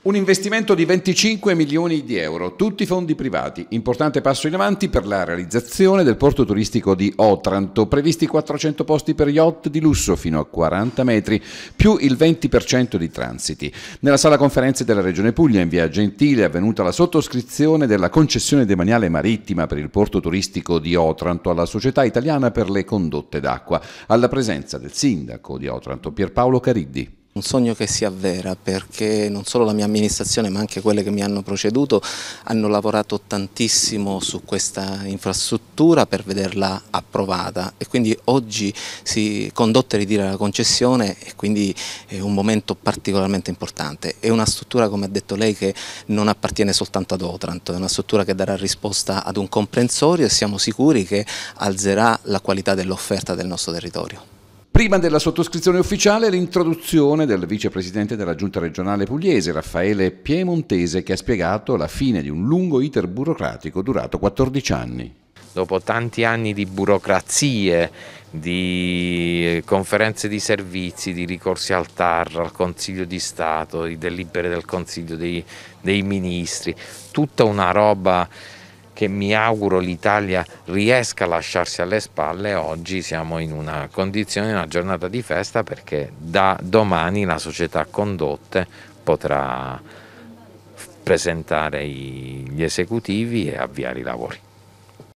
Un investimento di 25 milioni di euro, tutti fondi privati. Importante passo in avanti per la realizzazione del porto turistico di Otranto. Previsti 400 posti per yacht di lusso fino a 40 metri, più il 20% di transiti. Nella sala conferenze della Regione Puglia, in via Gentile, è avvenuta la sottoscrizione della concessione demaniale marittima per il porto turistico di Otranto alla Società Italiana per le Condotte d'Acqua, alla presenza del sindaco di Otranto, Pierpaolo Cariddi. Un sogno che si avvera, perché non solo la mia amministrazione ma anche quelle che mi hanno preceduto hanno lavorato tantissimo su questa infrastruttura per vederla approvata, e quindi oggi si condotta a ritira la concessione, e quindi è un momento particolarmente importante. È una struttura, come ha detto lei, che non appartiene soltanto ad Otranto, è una struttura che darà risposta ad un comprensorio e siamo sicuri che alzerà la qualità dell'offerta del nostro territorio. Prima della sottoscrizione ufficiale, l'introduzione del vicepresidente della Giunta regionale pugliese, Raffaele Piemontese, che ha spiegato la fine di un lungo iter burocratico durato 14 anni. Dopo tanti anni di burocrazie, di conferenze di servizi, di ricorsi al TAR, al Consiglio di Stato, di delibere del Consiglio dei Ministri, tutta una roba che mi auguro l'Italia riesca a lasciarsi alle spalle, oggi siamo in una condizione, una giornata di festa, perché da domani la società Condotte potrà presentare gli esecutivi e avviare i lavori.